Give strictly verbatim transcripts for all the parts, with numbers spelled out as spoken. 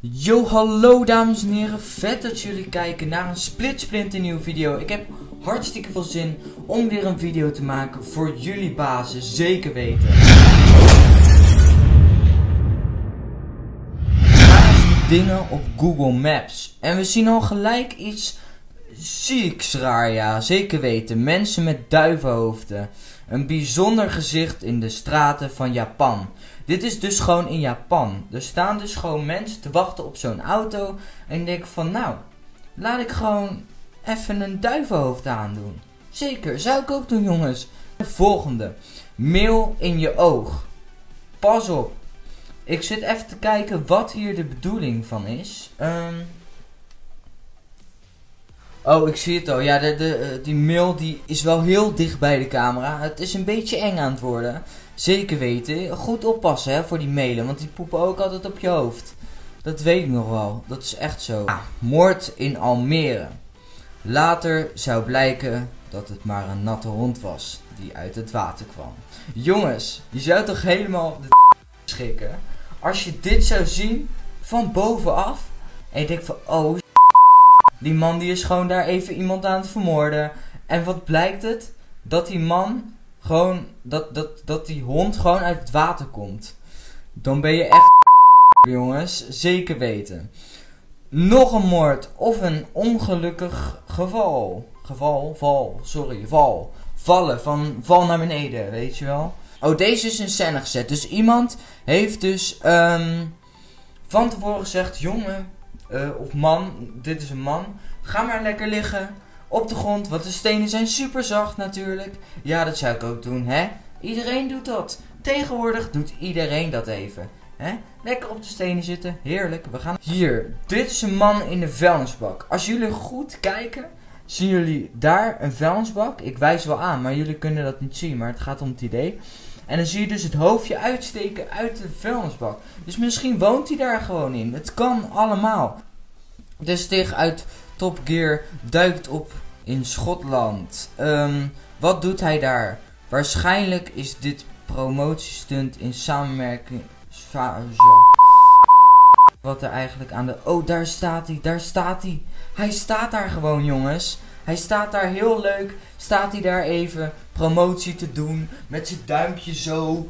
Yo, hallo dames en heren, vet dat jullie kijken naar een splitsplinte nieuwe video. Ik heb hartstikke veel zin om weer een video te maken voor jullie bazen, zeker weten. De dingen op Google Maps en we zien al gelijk iets zieks raar, ja, zeker weten. Mensen met duivenhoofden, een bijzonder gezicht in de straten van Japan. Dit is dus gewoon in Japan. Er staan dus gewoon mensen te wachten op zo'n auto. En ik denk van, nou, laat ik gewoon even een duivenhoofd aandoen. Zeker, zou ik ook doen, jongens. De volgende. Meel in je oog. Pas op. Ik zit even te kijken wat hier de bedoeling van is. Um... Oh, ik zie het al. Ja, de, de, die meel die is wel heel dicht bij de camera. Het is een beetje eng aan het worden. Zeker weten. Goed oppassen, hè, voor die mailen. Want die poepen ook altijd op je hoofd. Dat weet ik nog wel. Dat is echt zo. Ah, moord in Almere. Later zou blijken dat het maar een natte hond was. Die uit het water kwam. Jongens, je zou toch helemaal op de t schrikken. Als je dit zou zien. Van bovenaf. En je denkt van, oh s***. Die man die is gewoon daar even iemand aan het vermoorden. En wat blijkt het? Dat die man... Gewoon, dat, dat, dat die hond gewoon uit het water komt. Dan ben je echt jongens, zeker weten. Nog een moord of een ongelukkig geval. Geval, val, sorry, val. Vallen, van val naar beneden, weet je wel. Oh, deze is in scène gezet. Dus iemand heeft dus um, van tevoren gezegd, jongen uh, of man, dit is een man, ga maar lekker liggen. Op de grond, want de stenen zijn super zacht natuurlijk. Ja, dat zou ik ook doen, hè? Iedereen doet dat. Tegenwoordig doet iedereen dat even. Hè? Lekker op de stenen zitten, heerlijk. We gaan hier, dit is een man in de vuilnisbak. Als jullie goed kijken, zien jullie daar een vuilnisbak. Ik wijs wel aan, maar jullie kunnen dat niet zien, maar het gaat om het idee. En dan zie je dus het hoofdje uitsteken uit de vuilnisbak. Dus misschien woont hij daar gewoon in. Het kan allemaal. De Stig uit Top Gear duikt op in Schotland. Um, wat doet hij daar? Waarschijnlijk is dit promotiestunt in samenwerking... Wat er eigenlijk aan de... Oh, daar staat hij, daar staat hij. Hij staat daar gewoon, jongens. Hij staat daar heel leuk. Staat hij daar even promotie te doen. Met zijn duimpje zo.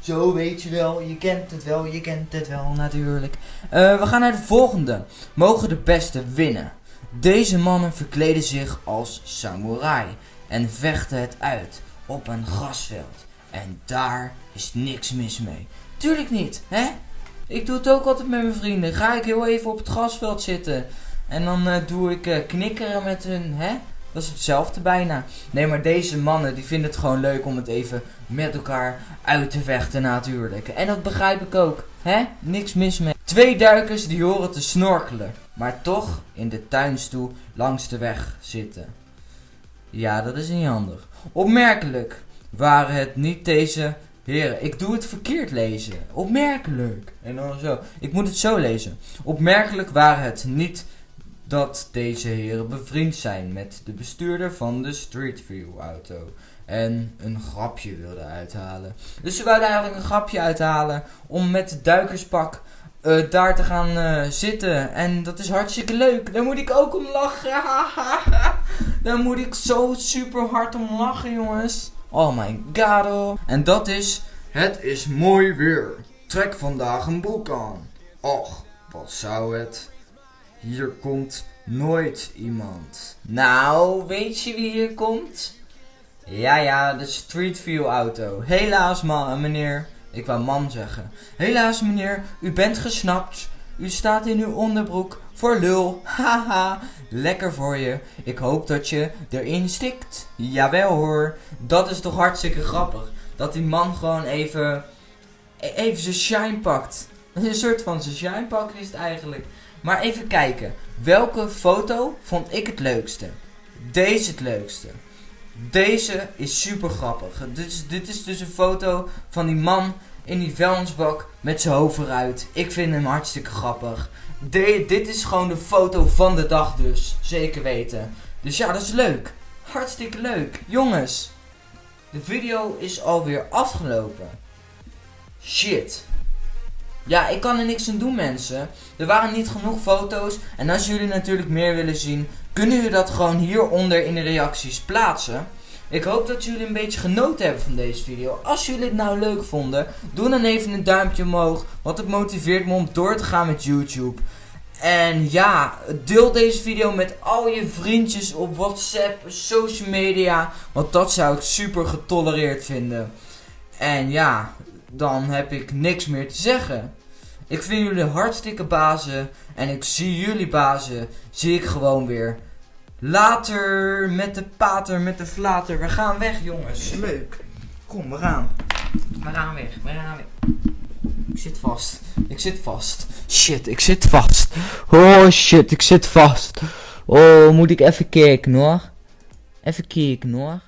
Zo, weet je wel. Je kent het wel, je kent het wel natuurlijk. Uh, we gaan naar de volgende. Mogen de beste winnen. Deze mannen verkleden zich als samurai en vechten het uit op een grasveld. En daar is niks mis mee. Tuurlijk niet, hè? Ik doe het ook altijd met mijn vrienden. Ga ik heel even op het grasveld zitten en dan uh, doe ik uh, knikkeren met hun, hè? Dat is hetzelfde bijna. Nee, maar deze mannen die vinden het gewoon leuk om het even met elkaar uit te vechten natuurlijk. En dat begrijp ik ook, hè? Niks mis mee. Twee duikers die horen te snorkelen, maar toch in de tuinstoel langs de weg zitten. Ja, dat is niet handig. Opmerkelijk waren het niet deze heren. Ik doe het verkeerd lezen. Opmerkelijk. En dan zo. Ik moet het zo lezen. Opmerkelijk waren het niet dat deze heren bevriend zijn met de bestuurder van de Street View auto. En een grapje wilden uithalen. Dus ze wilden eigenlijk een grapje uithalen om met het duikerspak... Uh, daar te gaan uh, zitten. En dat is hartstikke leuk. Daar moet ik ook om lachen. Daar moet ik zo super hard om lachen, jongens. Oh my god. Oh. En dat is... Het is mooi weer. Trek vandaag een broek aan. Och, wat zou het. Hier komt nooit iemand. Nou, weet je wie hier komt? Ja, ja, de Street View auto. Helaas, man, meneer. Ik wou man zeggen. Helaas meneer, u bent gesnapt. U staat in uw onderbroek voor lul. Haha, lekker voor je. Ik hoop dat je erin stikt. Jawel hoor. Dat is toch hartstikke grappig. Dat die man gewoon even... Even zijn shine pakt. Een soort van zijn shine pak is het eigenlijk. Maar even kijken. Welke foto vond ik het leukste? Deze het leukste. Deze is super grappig. Dit is, dit is dus een foto van die man in die vuilnisbak met zijn hoofd eruit. Ik vind hem hartstikke grappig. De, dit is gewoon de foto van de dag dus. Zeker weten. Dus ja, dat is leuk. Hartstikke leuk. Jongens, de video is alweer afgelopen. Shit. Ja, ik kan er niks aan doen, mensen. Er waren niet genoeg foto's. En als jullie natuurlijk meer willen zien, kunnen jullie dat gewoon hieronder in de reacties plaatsen. Ik hoop dat jullie een beetje genoten hebben van deze video. Als jullie het nou leuk vonden, doe dan even een duimpje omhoog. Want het motiveert me om door te gaan met YouTube. En ja, deel deze video met al je vriendjes op WhatsApp, social media. Want dat zou ik super getolereerd vinden. En ja, dan heb ik niks meer te zeggen. Ik vind jullie hartstikke bazen. En ik zie jullie bazen. Zie ik gewoon weer. Later met de pater, met de flater. We gaan weg, jongens. Leuk. Kom, we gaan. We gaan weg, we gaan weg. Ik zit vast. Ik zit vast. Shit, ik zit vast. Oh shit, ik zit vast. Oh, moet ik even kijken hoor. Even kijken hoor.